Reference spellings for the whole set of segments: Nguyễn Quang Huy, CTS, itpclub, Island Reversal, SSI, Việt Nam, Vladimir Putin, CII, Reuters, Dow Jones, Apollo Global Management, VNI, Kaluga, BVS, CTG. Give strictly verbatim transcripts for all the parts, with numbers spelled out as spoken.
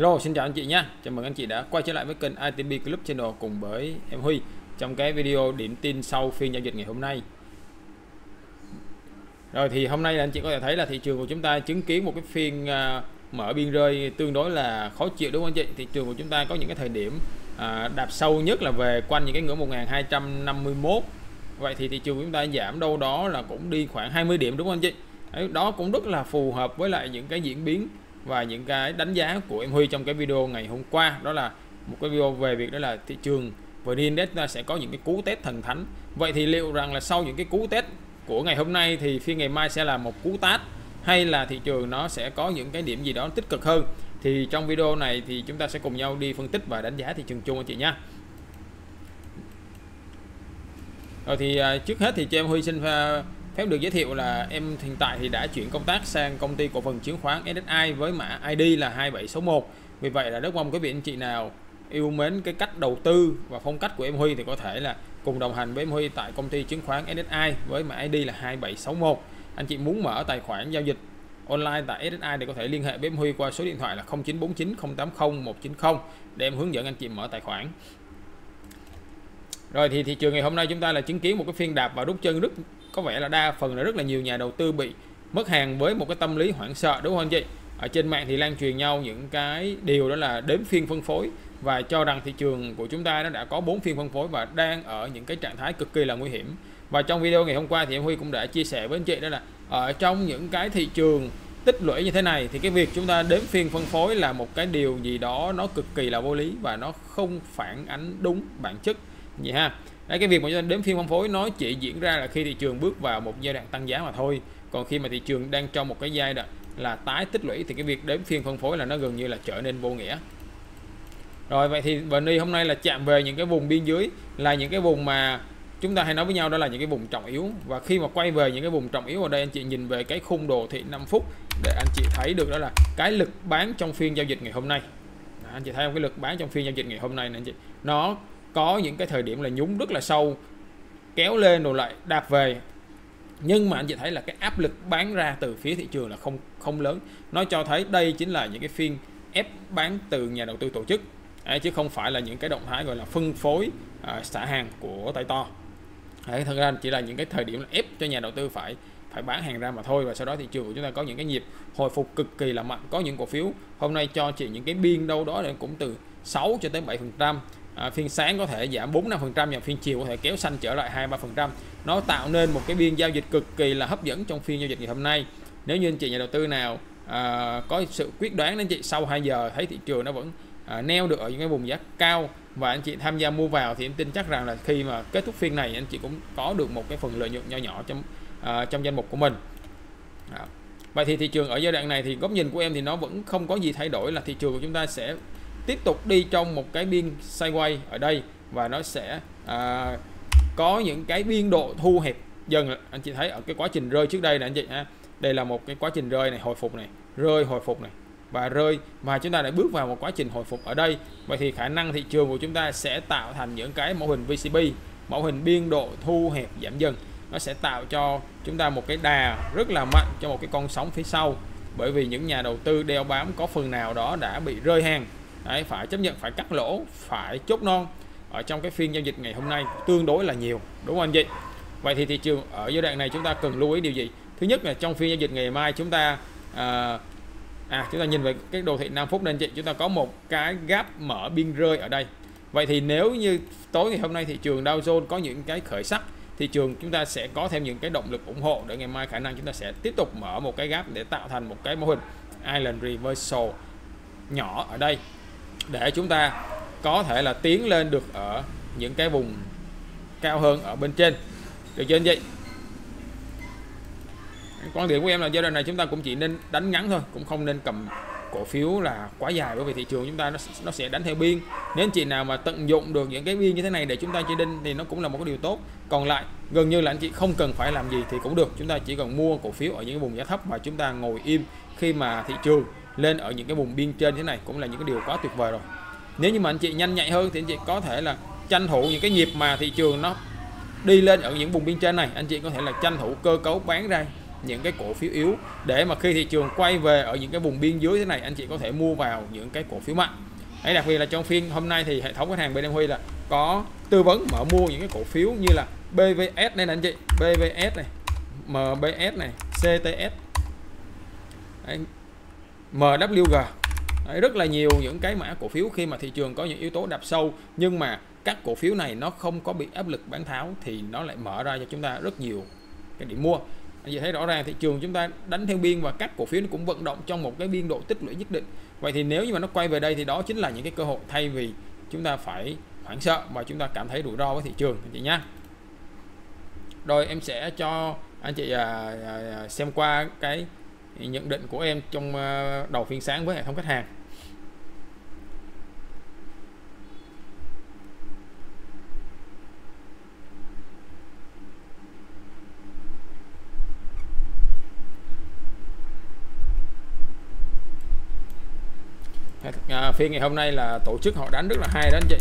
Hello, xin chào anh chị nha. Chào mừng anh chị đã quay trở lại với kênh i tê pê Club Channel cùng với em Huy trong cái video điểm tin sau phiên giao dịch ngày hôm nay. Rồi thì hôm nay là anh chị có thể thấy là thị trường của chúng ta chứng kiến một cái phiên à, mở biên rơi tương đối là khó chịu, đúng không anh chị? Thị trường của chúng ta có những cái thời điểm à, đạp sâu nhất là về quanh những cái ngưỡng một nghìn hai trăm năm mươi mốt. Vậy thì thị trường của chúng ta giảm đâu đó là cũng đi khoảng hai mươi điểm, đúng không anh chị? Đó cũng rất là phù hợp với lại những cái diễn biến và những cái đánh giá của em Huy trong cái video ngày hôm qua, đó là một cái video về việc đó là thị trường và index ta sẽ có những cái cú test thần thánh. Vậy thì liệu rằng là sau những cái cú test của ngày hôm nay thì phiên ngày mai sẽ là một cú tát hay là thị trường nó sẽ có những cái điểm gì đó tích cực hơn? Thì trong video này thì chúng ta sẽ cùng nhau đi phân tích và đánh giá thị trường chung anh chị nha. Rồi thì trước hết thì cho em Huy xin phép được giới thiệu là em hiện tại thì đã chuyển công tác sang công ty cổ phần chứng khoán ét ét i với mã i đê là hai bảy sáu một. Vì vậy là rất mong quý vị anh chị nào yêu mến cái cách đầu tư và phong cách của em Huy thì có thể là cùng đồng hành với em Huy tại công ty chứng khoán ét ét i với mã i đê là hai bảy sáu một. Anh chị muốn mở tài khoản giao dịch online tại ét ét i thì có thể liên hệ với em Huy qua số điện thoại là không chín bốn chín không tám không một chín không để em hướng dẫn anh chị mở tài khoản. Rồi thì thị trường ngày hôm nay chúng ta là chứng kiến một cái phiên đạp và rút chân, rất có vẻ là đa phần là rất là nhiều nhà đầu tư bị mất hàng với một cái tâm lý hoảng sợ, đúng không anh chị? Ở trên mạng thì lan truyền nhau những cái điều đó là đếm phiên phân phối và cho rằng thị trường của chúng ta nó đã có bốn phiên phân phối và đang ở những cái trạng thái cực kỳ là nguy hiểm. Và trong video ngày hôm qua thì em Huy cũng đã chia sẻ với anh chị đó là ở trong những cái thị trường tích lũy như thế này thì cái việc chúng ta đếm phiên phân phối là một cái điều gì đó nó cực kỳ là vô lý và nó không phản ánh đúng bản chất gì ha. Đấy, cái việc mà chúng ta đếm phiên phân phối nó chỉ diễn ra là khi thị trường bước vào một giai đoạn tăng giá mà thôi. Còn khi mà thị trường đang trong một cái giai đoạn là tái tích lũy thì cái việc đếm phiên phân phối là nó gần như là trở nên vô nghĩa. Rồi vậy thì vê en i hôm nay là chạm về những cái vùng biên dưới, là những cái vùng mà chúng ta hay nói với nhau đó là những cái vùng trọng yếu. Và khi mà quay về những cái vùng trọng yếu ở đây, anh chị nhìn về cái khung đồ thị năm phút để anh chị thấy được đó là cái lực bán trong phiên giao dịch ngày hôm nay. Đó, anh chị thấy không, cái lực bán trong phiên giao dịch ngày hôm nay nè anh chị, nó có những cái thời điểm là nhúng rất là sâu, kéo lên rồi lại đạp về, nhưng mà anh chị thấy là cái áp lực bán ra từ phía thị trường là không không lớn. Nó cho thấy đây chính là những cái phiên ép bán từ nhà đầu tư tổ chức, đấy, chứ không phải là những cái động thái gọi là phân phối à, xả hàng của tay to. Đấy, thật ra chỉ là những cái thời điểm là ép cho nhà đầu tư phải phải bán hàng ra mà thôi. Và sau đó thị trường của chúng ta có những cái nhịp hồi phục cực kỳ là mạnh, có những cổ phiếu hôm nay cho chị những cái biên đâu đó là cũng từ sáu cho tới bảy phần trăm. À, phiên sáng có thể giảm bốn đến năm phần trăm và phiên chiều có thể kéo xanh trở lại hai đến ba phần trăm. Nó tạo nên một cái biên giao dịch cực kỳ là hấp dẫn trong phiên giao dịch ngày hôm nay. Nếu như anh chị nhà đầu tư nào à, có sự quyết đoán đến chị sau hai giờ thấy thị trường nó vẫn à, neo được ở những cái vùng giá cao và anh chị tham gia mua vào thì em tin chắc rằng là khi mà kết thúc phiên này anh chị cũng có được một cái phần lợi nhuận nho nhỏ trong à, trong danh mục của mình. Đó. Vậy thì thị trường ở giai đoạn này thì góc nhìn của em thì nó vẫn không có gì thay đổi, là thị trường của chúng ta sẽ tiếp tục đi trong một cái biên sideways ở đây và nó sẽ à, có những cái biên độ thu hẹp dần. Anh chị thấy ở cái quá trình rơi trước đây này anh chị ha, đây là một cái quá trình rơi này, hồi phục này, rơi hồi phục này và rơi, mà chúng ta đã bước vào một quá trình hồi phục ở đây. Vậy thì khả năng thị trường của chúng ta sẽ tạo thành những cái mẫu hình vê xê bê, mẫu hình biên độ thu hẹp giảm dần, nó sẽ tạo cho chúng ta một cái đà rất là mạnh cho một cái con sóng phía sau, bởi vì những nhà đầu tư đeo bám có phần nào đó đã bị rơi hàng. Đấy, phải chấp nhận, phải cắt lỗ, phải chốt non ở trong cái phiên giao dịch ngày hôm nay tương đối là nhiều, đúng không anh chị? Vậy thì thị trường ở giai đoạn này chúng ta cần lưu ý điều gì? Thứ nhất là trong phiên giao dịch ngày mai chúng ta à, à, chúng ta nhìn về cái đồ thị năm phút nên chị, chúng ta có một cái gap mở biên rơi ở đây. Vậy thì nếu như tối ngày hôm nay thị trường Dow Jones có những cái khởi sắc, thị trường chúng ta sẽ có thêm những cái động lực ủng hộ để ngày mai khả năng chúng ta sẽ tiếp tục mở một cái gap để tạo thành một cái mô hình Island Reversal nhỏ ở đây, để chúng ta có thể là tiến lên được ở những cái vùng cao hơn ở bên trên, được chưa anh chị? Quan điểm của em là giai đoạn này chúng ta cũng chỉ nên đánh ngắn thôi, cũng không nên cầm cổ phiếu là quá dài, bởi vì thị trường chúng ta nó, nó sẽ đánh theo biên. Nếu anh chị nào mà tận dụng được những cái biên như thế này để chúng ta chơi đinh thì nó cũng là một cái điều tốt. Còn lại gần như là anh chị không cần phải làm gì thì cũng được, chúng ta chỉ cần mua cổ phiếu ở những cái vùng giá thấp và chúng ta ngồi im khi mà thị trường lên ở những cái vùng biên trên thế này cũng là những cái điều quá tuyệt vời rồi. Nếu như mà anh chị nhanh nhạy hơn thì anh chị có thể là tranh thủ những cái nhịp mà thị trường nó đi lên ở những vùng biên trên này, anh chị có thể là tranh thủ cơ cấu bán ra những cái cổ phiếu yếu để mà khi thị trường quay về ở những cái vùng biên dưới thế này, anh chị có thể mua vào những cái cổ phiếu mạnh. Đấy, đặc biệt là trong phiên hôm nay thì hệ thống khách hàng bên em Huy là có tư vấn mở mua những cái cổ phiếu như là bê vê ét đây nè anh chị, bê vê ét này, em bê ét này, xê tê ét, đấy, em vê kép giê. Đấy, rất là nhiều những cái mã cổ phiếu khi mà thị trường có những yếu tố đạp sâu nhưng mà các cổ phiếu này nó không có bị áp lực bán tháo thì nó lại mở ra cho chúng ta rất nhiều cái điểm mua. Anh chị thấy rõ ràng thị trường chúng ta đánh theo biên và các cổ phiếu nó cũng vận động trong một cái biên độ tích lũy nhất định. Vậy thì nếu như mà nó quay về đây thì đó chính là những cái cơ hội, thay vì chúng ta phải hoảng sợ mà chúng ta cảm thấy rủi ro với thị trường anh chị nhá. Rồi em sẽ cho anh chị à, à, xem qua cái nhận định của em trong à, đầu phiên sáng với hệ thống khách hàng. À, phiên ngày hôm nay là tổ chức họ đánh rất là hay đó anh chị,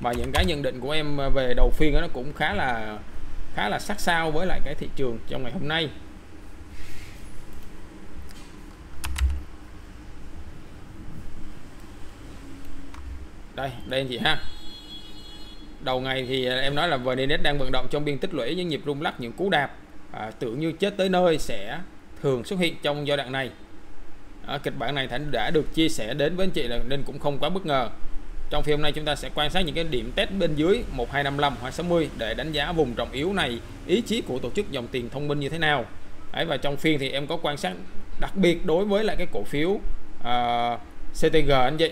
và những cái nhận định của em về đầu phiên đó nó cũng khá là khá là sát sao với lại cái thị trường trong ngày hôm nay. Đây đây anh chị ha, đầu ngày thì em nói là vê en i đang vận động trong biên tích lũy, những nhịp rung lắc, những cú đạp à, tưởng như chết tới nơi sẽ thường xuất hiện trong giai đoạn này. Ở kịch bản này Thành đã được chia sẻ đến với anh chị là nên cũng không quá bất ngờ. Trong phiên hôm nay chúng ta sẽ quan sát những cái điểm test bên dưới một hai năm lăm hoặc sáu mươi để đánh giá vùng trọng yếu này ý chí của tổ chức dòng tiền thông minh như thế nào. Đấy, và trong phiên thì em có quan sát đặc biệt đối với lại cái cổ phiếu uh, xê tê giê anh chị.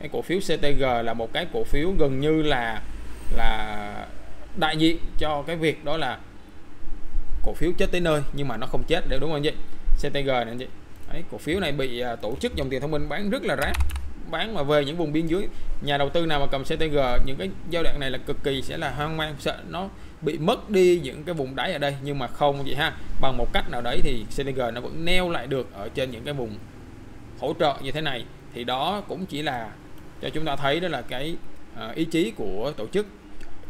Cái cổ phiếu xê tê giê là một cái cổ phiếu gần như là là đại diện cho cái việc đó là cổ phiếu chết tới nơi nhưng mà nó không chết, đúng không anh chị? xê tê giê này anh chị. Đấy, cổ phiếu này bị à, tổ chức dòng tiền thông minh bán rất là rác, bán mà về những vùng biên dưới. Nhà đầu tư nào mà cầm xê tê giê những cái giai đoạn này là cực kỳ sẽ là hoang mang, sợ nó bị mất đi những cái vùng đáy ở đây, nhưng mà không vậy ha, bằng một cách nào đấy thì xê tê giê nó vẫn neo lại được ở trên những cái vùng hỗ trợ như thế này. Thì đó cũng chỉ là cho chúng ta thấy đó là cái à, ý chí của tổ chức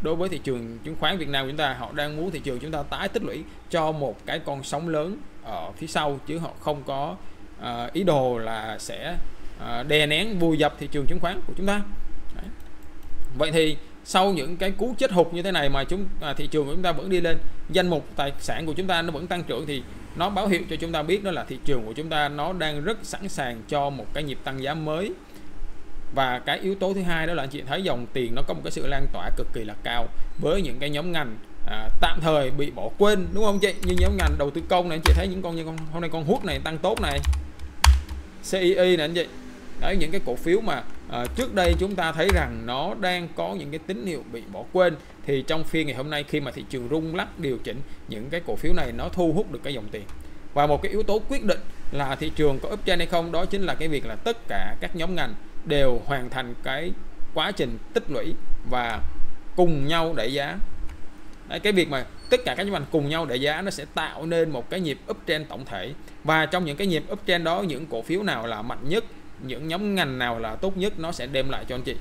đối với thị trường chứng khoán Việt Nam chúng ta. Họ đang muốn thị trường chúng ta tái tích lũy cho một cái con sóng lớn ở phía sau, chứ họ không có uh, ý đồ là sẽ uh, đè nén vùi dập thị trường chứng khoán của chúng ta. Đấy. Vậy thì sau những cái cú chết hụt như thế này mà chúng uh, thị trường của chúng ta vẫn đi lên, danh mục tài sản của chúng ta nó vẫn tăng trưởng, thì nó báo hiệu cho chúng ta biết đó là thị trường của chúng ta nó đang rất sẵn sàng cho một cái nhịp tăng giá mới. Và cái yếu tố thứ hai đó là anh chị thấy dòng tiền nó có một cái sự lan tỏa cực kỳ là cao với những cái nhóm ngành à, tạm thời bị bỏ quên, đúng không chị? Như nhóm ngành đầu tư công này anh chị thấy những con như con hôm nay con hút này tăng tốt này, xê i i này anh chị. Đấy, những cái cổ phiếu mà à, trước đây chúng ta thấy rằng nó đang có những cái tín hiệu bị bỏ quên, thì trong phiên ngày hôm nay khi mà thị trường rung lắc điều chỉnh, những cái cổ phiếu này nó thu hút được cái dòng tiền. Và một cái yếu tố quyết định là thị trường có uptrend hay không đó chính là cái việc là tất cả các nhóm ngành đều hoàn thành cái quá trình tích lũy và cùng nhau đẩy giá. Đấy, cái việc mà tất cả các nhóm ngành cùng nhau đẩy giá nó sẽ tạo nên một cái nhịp uptrend tổng thể. Và trong những cái nhịp uptrend đó, những cổ phiếu nào là mạnh nhất, những nhóm ngành nào là tốt nhất, nó sẽ đem lại cho anh chị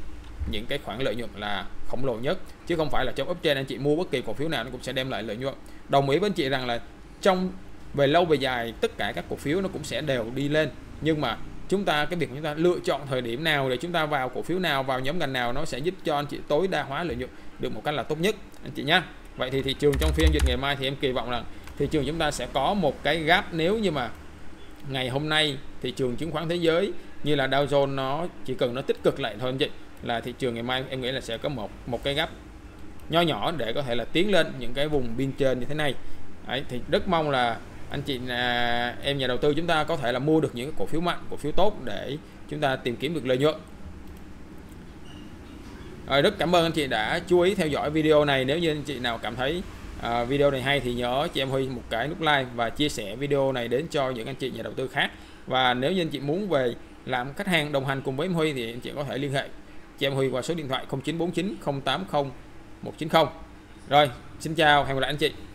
những cái khoản lợi nhuận là khổng lồ nhất, chứ không phải là trong uptrend anh chị mua bất kỳ cổ phiếu nào nó cũng sẽ đem lại lợi nhuận. Đồng ý với anh chị rằng là trong về lâu về dài tất cả các cổ phiếu nó cũng sẽ đều đi lên, nhưng mà chúng ta cái việc chúng ta lựa chọn thời điểm nào để chúng ta vào cổ phiếu nào, vào nhóm ngành nào, nó sẽ giúp cho anh chị tối đa hóa lợi nhuận được một cách là tốt nhất anh chị nhé. Vậy thì thị trường trong phiên giao dịch ngày mai thì em kỳ vọng là thị trường chúng ta sẽ có một cái gap. Nếu như mà ngày hôm nay thị trường chứng khoán thế giới như là Dow Jones nó chỉ cần nó tích cực lại thôi anh chị, là thị trường ngày mai em nghĩ là sẽ có một một cái gap nho nhỏ để có thể là tiến lên những cái vùng biên trên như thế này. Đấy, thì rất mong là anh chị à, em nhà đầu tư chúng ta có thể là mua được những cổ phiếu mạnh, cổ phiếu tốt để chúng ta tìm kiếm được lợi nhuận. Rồi, rất cảm ơn anh chị đã chú ý theo dõi video này. Nếu như anh chị nào cảm thấy à, video này hay thì nhớ cho em Huy một cái nút like và chia sẻ video này đến cho những anh chị nhà đầu tư khác. Và nếu như anh chị muốn về làm khách hàng đồng hành cùng với em Huy thì anh chị có thể liên hệ cho em Huy qua số điện thoại không chín bốn chín không tám không một chín không. Rồi, xin chào, hẹn gặp lại anh chị.